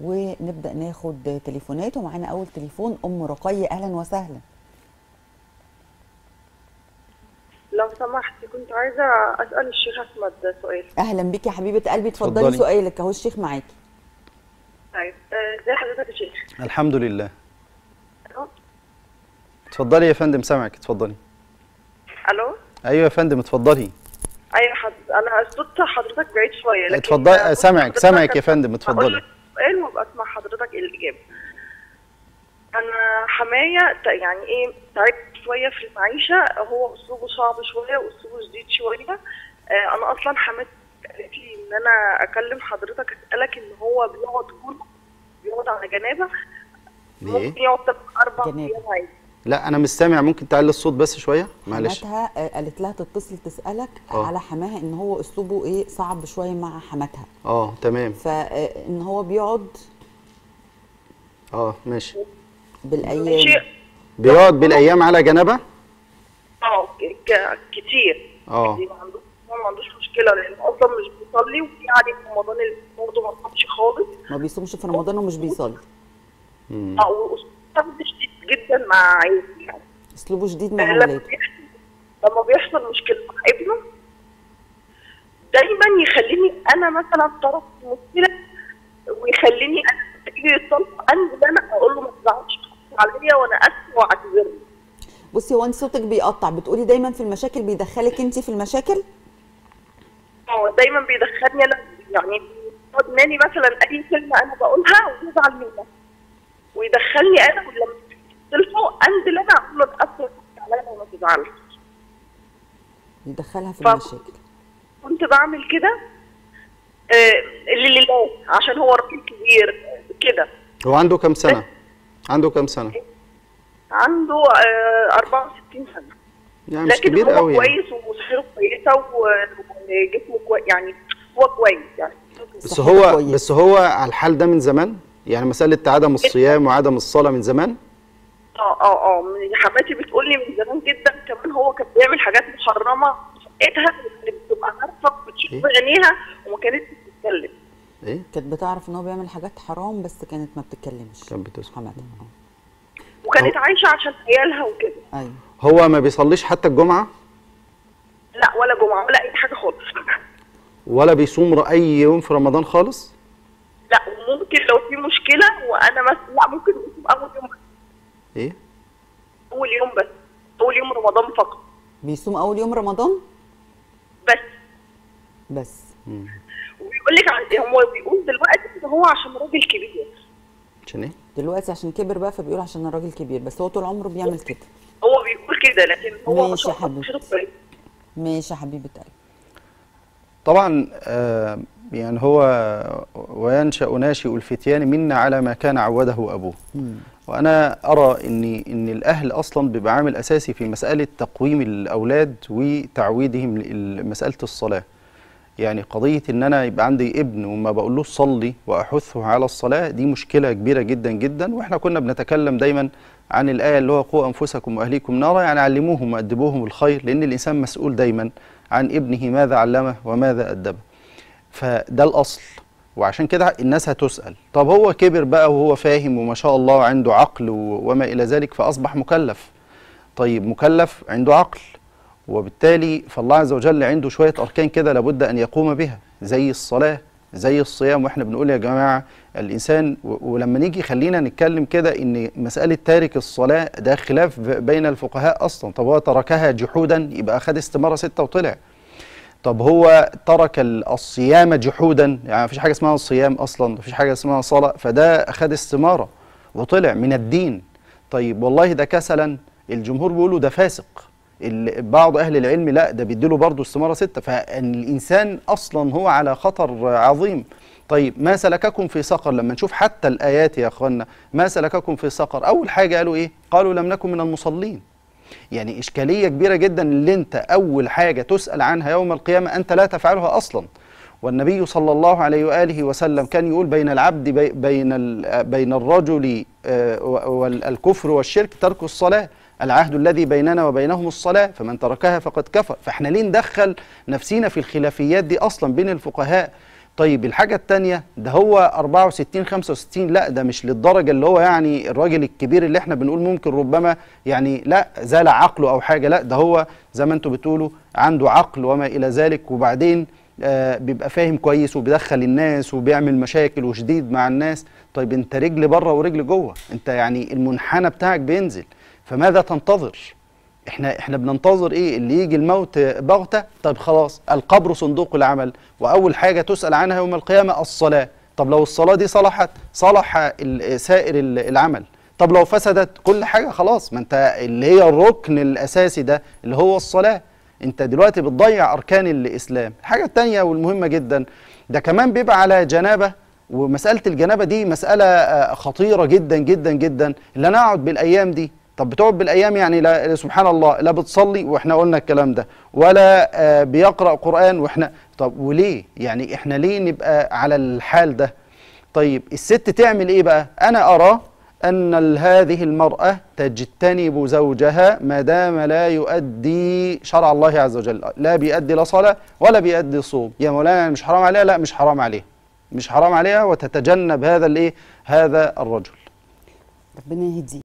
ونبدأ ناخد تليفونات. ومعانا أول تليفون أم رقية. أهلا وسهلا. لو سمحتي كنت عايزة أسأل الشيخ أحمد سؤال. أهلا بك يا حبيبة قلبي، اتفضلي سؤالك أهو الشيخ معاكي. طيب ازي حضرتك يا شيخ؟ الحمد لله. اتفضلي يا فندم سامعك، اتفضلي. ألو؟ أيوه يا فندم اتفضلي. أيوه حضرتك، أنا صوت حضرتك بعيد شوية لكن اتفضلي سامعك يا فندم اتفضلي. سؤال وابقى اسمع حضرتك الاجابه. انا حمايه يعني ايه تعبت شويه في المعيشه، هو اسلوبه صعب شويه واسلوبه شديد شويه. انا اصلا حماتي قالت لي ان انا اكلم حضرتك اسالك ان هو بيقعد كله بيقعد على جنابه ممكن يقعد 4 ايام عادي. لا انا مش سامع، ممكن تعلي الصوت بس شويه معلش. حماتها قالت لها تتصل تسالك على حماها ان هو اسلوبه ايه صعب شويه مع حماتها. تمام. فان هو بيقعد ماشي بالايام، بيقعد بالايام على جنبه كتير. هو ما عندوش مشكله لان اصلا مش بيصلي، وفي قاعده في رمضان اللي برضه ما بيصومش خالص، ما بيصومش في رمضان ومش بيصلي. اسلوبه شديد جدا مع عيلته، يعني اسلوبه شديد مع عيلته. لما بيحصل مشكله مع ابنه دايما يخليني انا مثلا طرف مشكله، ويخليني انا تيجي الصلاه انزل انا اقول له ما تزعلش عليا وانا اسف واعتذر. بصي هو انت صوتك بيقطع، بتقولي دايما في المشاكل بيدخلك انت في المشاكل؟ دايما بيدخلني انا، يعني بيصدمني مثلا اي كلمه انا بقولها ويزعل منها ويدخلني انا، ولما تلفه انزل انا اقول له اتاثر عليا وما تزعلش. يدخلها في المشاكل. كنت بعمل كده لله عشان هو راجل كبير كده. هو عنده كام سنه؟ عنده 64 سنه. يعني مش كبير قوي، لكن هو كويس وصحته كويسه وجسمه كويس، يعني هو كويس يعني. بس هو كويس. بس هو على الحال ده من زمان؟ يعني مسألة عدم الصيام وعدم الصلاة من زمان؟ حماتي بتقول لي من زمان جدا. كمان هو كان بيعمل حاجات محرمة في شقتها، بتبقى عارفة وبتشوف بعينيها وما كانتش بتتكلم. كانت بتعرف ان هو بيعمل حاجات حرام بس كانت ما بتتكلمش. كانت بتسكت. حماتها وكانت عايشة عشان عيالها وكده. ايوه. هو ما بيصليش حتى الجمعة؟ لا ولا جمعة ولا أي حاجة خالص. ولا بيصوم أي يوم في رمضان خالص؟ لا، وممكن لو في مشكله وانا مثلا لا ممكن بيصوم اول يوم بس اول يوم رمضان فقط. بيصوم اول يوم رمضان بس. وبيقول لك هو بيقول دلوقتي ان هو عشان راجل كبير. عشان ايه؟ دلوقتي عشان كبر بقى فبيقول عشان راجل كبير، بس هو طول عمره بيعمل كده. هو بيقول كده لكن هو مش كويس. ماشي يا حبيبه قلبي. طبعا يعني هو وينشأ ناشئ الفتيان منا على ما كان عوده أبوه. وأنا أرى إن الأهل أصلا بيبقى عامل أساسي في مسألة تقويم الأولاد وتعويدهم لمسألة الصلاة. يعني قضية إن أنا يبقى عندي ابن وما بقولوش صلي وأحثه على الصلاة، دي مشكلة كبيرة جدا جدا. وإحنا كنا بنتكلم دايما عن الآية اللي هو قوا أنفسكم وأهليكم نارا، يعني علموهم وأدبوهم الخير، لأن الإنسان مسؤول دايما عن ابنه ماذا علمه وماذا أدبه. فده الأصل، وعشان كده الناس هتسأل طب هو كبر بقى وهو فاهم وما شاء الله عنده عقل وما إلى ذلك فأصبح مكلف. طيب مكلف عنده عقل، وبالتالي فالله عز وجل عنده شوية أركان كده لابد أن يقوم بها زي الصلاة زي الصيام. وإحنا بنقول يا جماعة الإنسان، ولما نيجي خلينا نتكلم كده إن مسألة تارك الصلاة ده خلاف بين الفقهاء أصلا. طب هو تركها جحودا يبقى أخذ استمارة 6 وطلع. طب هو ترك الصيام جحودا، يعني مفيش حاجه اسمها صيام اصلا، مفيش حاجه اسمها صلاه، فده اخذ استماره وطلع من الدين. طيب والله ده كسلا، الجمهور بيقولوا ده فاسق، بعض اهل العلم لا ده بيديله برضه استماره 6. فالانسان اصلا هو على خطر عظيم. طيب ما سلككم في سقر؟ لما نشوف حتى الايات يا اخوانا، ما سلككم في سقر، اول حاجه قالوا ايه؟ قالوا لم نكن من المصلين. يعني إشكالية كبيرة جدا اللي أنت أول حاجة تسأل عنها يوم القيامة أنت لا تفعلها أصلا. والنبي صلى الله عليه وآله وسلم كان يقول بين العبد بين الرجل والكفر والشرك ترك الصلاة، العهد الذي بيننا وبينهم الصلاة فمن تركها فقد كفر. فإحنا ليه ندخل نفسينا في الخلافيات دي أصلا بين الفقهاء؟ طيب الحاجة التانية، ده هو 64 65 لا ده مش للدرجة اللي هو يعني الراجل الكبير اللي احنا بنقول ممكن ربما يعني لا زال عقله أو حاجة، لا ده هو زي ما انتوا بتقولوا عنده عقل وما إلى ذلك، وبعدين بيبقى فاهم كويس وبيدخل الناس وبيعمل مشاكل وشديد مع الناس. طيب انت رجل بره ورجل جوه، انت يعني المنحنى بتاعك بينزل، فماذا تنتظر؟ احنا بننتظر ايه؟ اللي يجي الموت بغتة؟ طيب خلاص القبر صندوق العمل، واول حاجة تسأل عنها يوم القيامة الصلاة. طب لو الصلاة دي صلحت صلح سائر العمل، طب لو فسدت كل حاجة خلاص، ما انت اللي هي الركن الاساسي ده اللي هو الصلاة، انت دلوقتي بتضيع اركان الاسلام. الحاجة التانية والمهمة جدا، ده كمان بيبقى على جنابة، ومسألة الجنابة دي مسألة خطيرة جدا جدا جدا. اللي انا اقعد بالايام دي، طب بتقعد بالايام يعني لا سبحان الله لا بتصلي واحنا قلنا الكلام ده، ولا بيقرأ قرآن واحنا، طب وليه؟ يعني احنا ليه نبقى على الحال ده؟ طيب الست تعمل ايه بقى؟ انا ارى ان هذه المرأة تجتنب زوجها ما دام لا يؤدي شرع الله عز وجل، لا بيؤدي لا صلاة ولا بيؤدي صوم. يا مولانا يعني مش حرام عليها؟ لا مش حرام عليها، مش حرام عليها، وتتجنب هذا الايه؟ هذا الرجل. ربنا يهديه.